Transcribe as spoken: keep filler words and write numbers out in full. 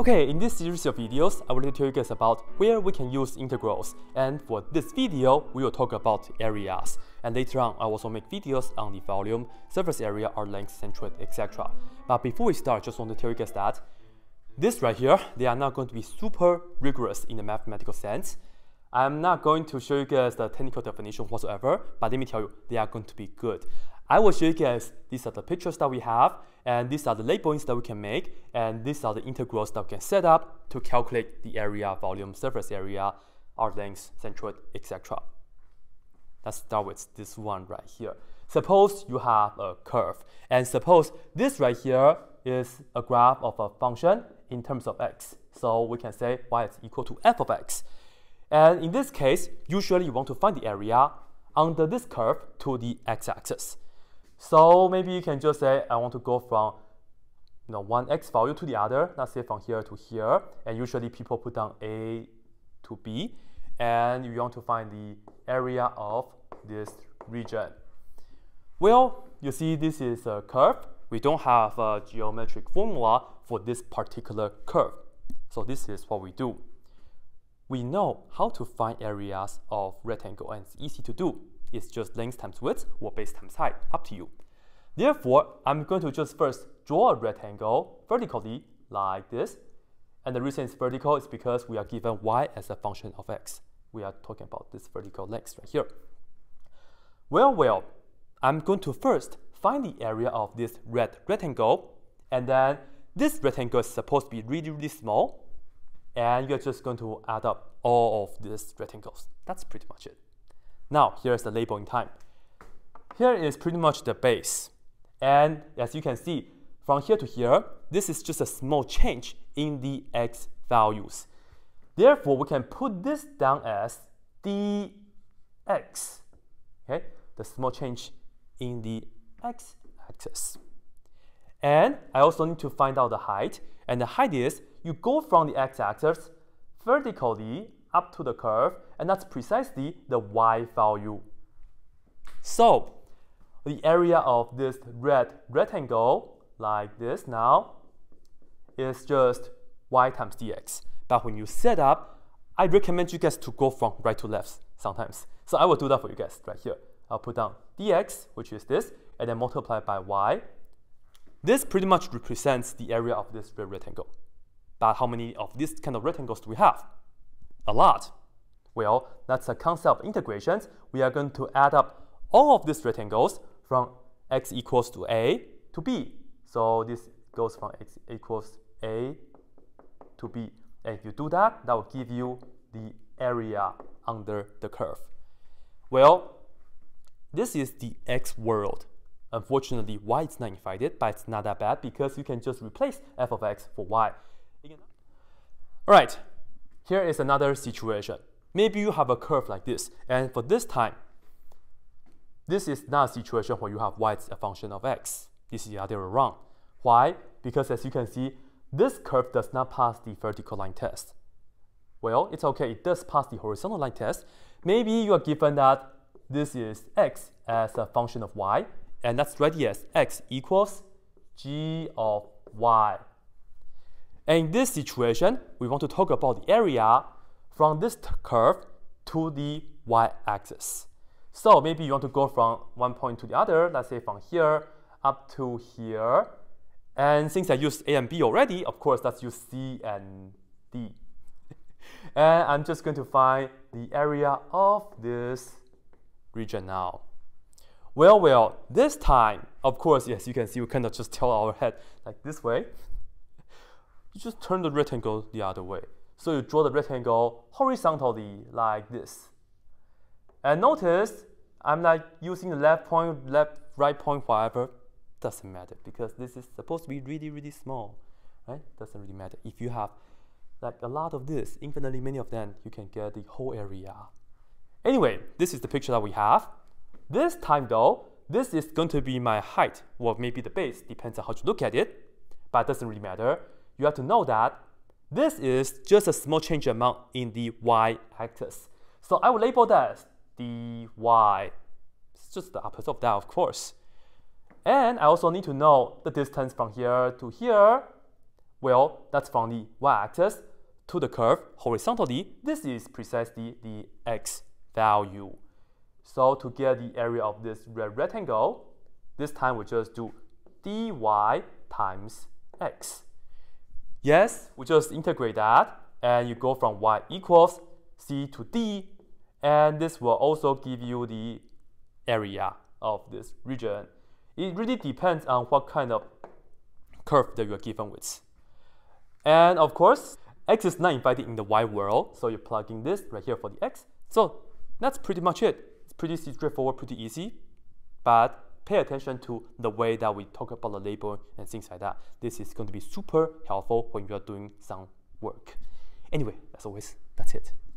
Okay, in this series of videos, I will tell you guys about where we can use integrals, and for this video, we will talk about areas, and later on, I will also make videos on the volume, surface area, or length, centroid, et cetera. But before we start, just want to tell you guys that this right here, they are not going to be super rigorous in the mathematical sense. I'm not going to show you guys the technical definition whatsoever, but let me tell you, they are going to be good. I will show you guys, these are the pictures that we have, and these are the labelings that we can make, and these are the integrals that we can set up to calculate the area, volume, surface area, arc length, centroid, et cetera. Let's start with this one right here. Suppose you have a curve, and suppose this right here is a graph of a function in terms of x. So we can say y is equal to f of x. And in this case, usually you want to find the area under this curve to the x-axis. So maybe you can just say, I want to go from you know, one x value to the other, let's say from here to here, and usually people put down A to B, and you want to find the area of this region. Well, you see this is a curve. We don't have a geometric formula for this particular curve. So this is what we do. We know how to find areas of rectangle, and it's easy to do. It's just length times width or base times height, up to you. Therefore, I'm going to just first draw a rectangle vertically like this. And the reason it's vertical is because we are given y as a function of x. We are talking about this vertical length right here. Well, well, I'm going to first find the area of this red rectangle. And then this rectangle is supposed to be really, really small. And you're just going to add up all of these rectangles. That's pretty much it. Now, here's the labeling time. Here is pretty much the base. And as you can see, from here to here, this is just a small change in the x values. Therefore, we can put this down as dx, okay? The small change in the x-axis. And I also need to find out the height. And the height is, you go from the x-axis vertically up to the curve, and that's precisely the y value. So the area of this red rectangle, like this now, is just y times dx. But when you set up, I recommend you guys to go from right to left sometimes. So I will do that for you guys right here. I'll put down dx, which is this, and then multiply by y. This pretty much represents the area of this red rectangle. But how many of these kind of rectangles do we have? A lot. Well, that's a concept of integrations. We are going to add up all of these rectangles from x equals to a to b. So this goes from x equals a to b. And if you do that, that will give you the area under the curve. Well, this is the x world. Unfortunately, y is not invited, but it's not that bad because you can just replace f of x for y. All right. Here is another situation. Maybe you have a curve like this, and for this time, this is not a situation where you have y as a function of x. This is the other way around. Why? Because as you can see, this curve does not pass the vertical line test. Well, it's okay, it does pass the horizontal line test. Maybe you are given that this is x as a function of y, and that's ready as x equals g of y. And in this situation, we want to talk about the area from this curve to the y-axis. So maybe you want to go from one point to the other, let's say from here up to here. And since I used A and B already, of course, let's use C and D. And I'm just going to find the area of this region now. Well, well, this time, of course, yes, you can see we cannot just tilt our head like this way. You just turn the rectangle the other way. So you draw the rectangle horizontally like this. And notice I'm not using the left point, left, right point, whatever. Doesn't matter because this is supposed to be really, really small, right? Doesn't really matter. If you have like a lot of this, infinitely many of them, you can get the whole area. Anyway, this is the picture that we have. This time though, this is going to be my height, or maybe the base, depends on how you look at it, but it doesn't really matter. You have to know that this is just a small change amount in the y-axis. So I will label that as dy. It's just the opposite of that, of course. And I also need to know the distance from here to here, Well, that's from the y-axis to the curve horizontally. This is precisely the x value. So to get the area of this red rectangle, this time we just do dy times x. Yes, we just integrate that, and you go from y equals c to d, and this will also give you the area of this region. It really depends on what kind of curve that you are given with. And of course, x is not invited in the y world, so you're plugging this right here for the x. So that's pretty much it. It's pretty straightforward, pretty easy, but pay attention to the way that we talk about the label and things like that. This is going to be super helpful when you are doing some work. Anyway, as always, that's it.